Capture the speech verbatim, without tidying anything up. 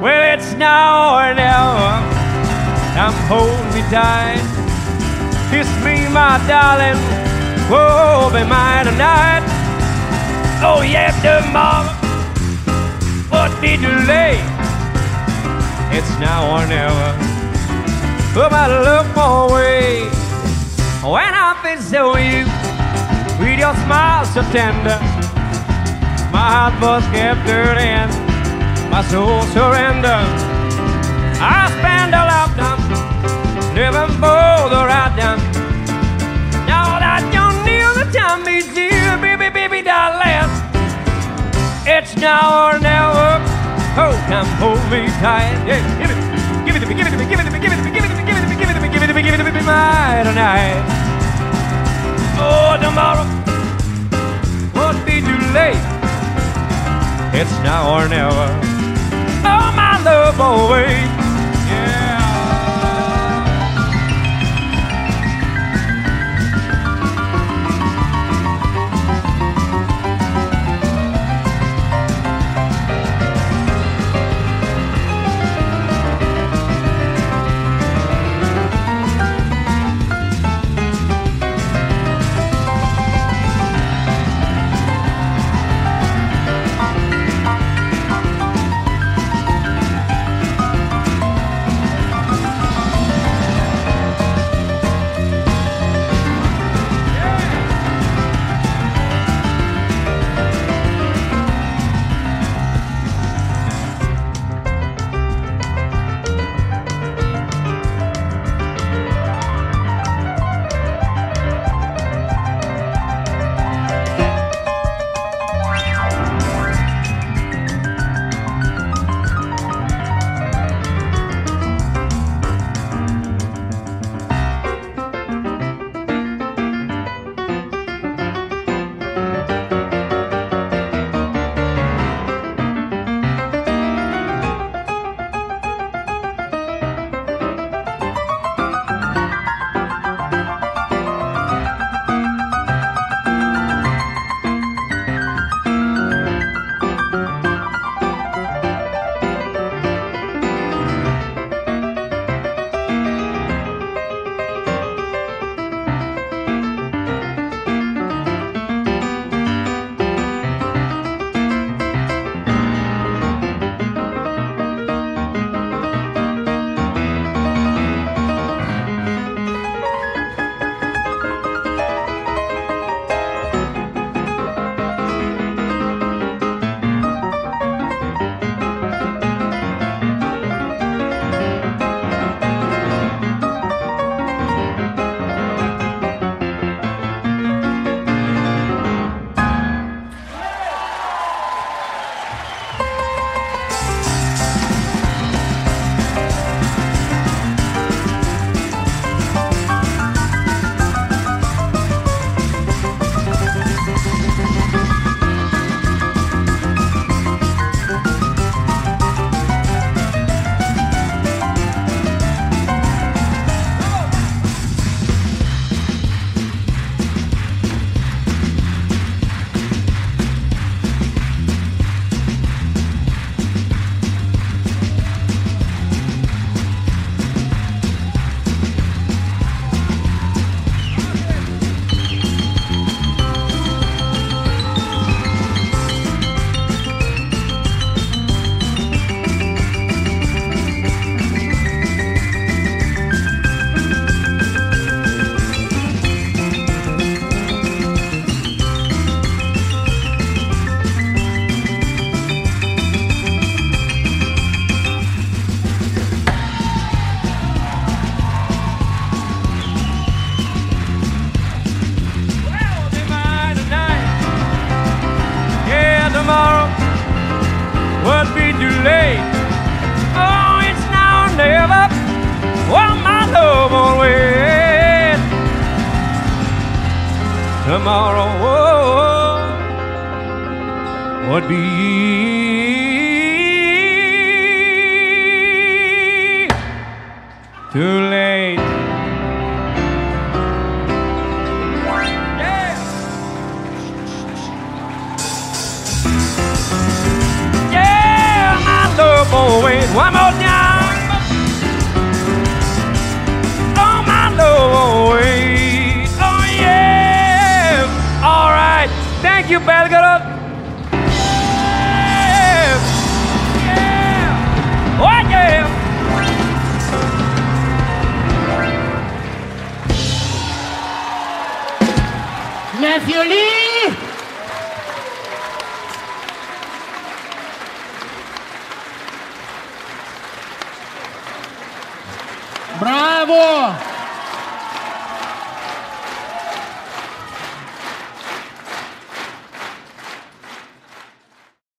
Well, it's now or never, I'm wholly tied. Kiss me, my darling, whoa, be mine tonight. Oh yeah, tomorrow, what did you lay? It's now or never, put my love away. When I visit you, with your smile so tender, my heart was captured in my soul surrender. I spend a lifetime never more the right time. Now that you knew the time is dear, baby, baby, darling. It's now or never. Oh, come hold me tight. Yeah, give it, give it to me, give it to me, give it to me, give it to me, give it to me, give it to me, give it to me, give it to me, give it to me, give it to me, my tonight. Oh, tomorrow won't be too late. It's now or never. Oh, my love away, tomorrow would be too late. Yeah. Yeah. One more time. On my way. Oh yeah. All right. Thank you, Belgorod. Yeah. Yeah. Oh yeah. Matthew Lee! Bravo!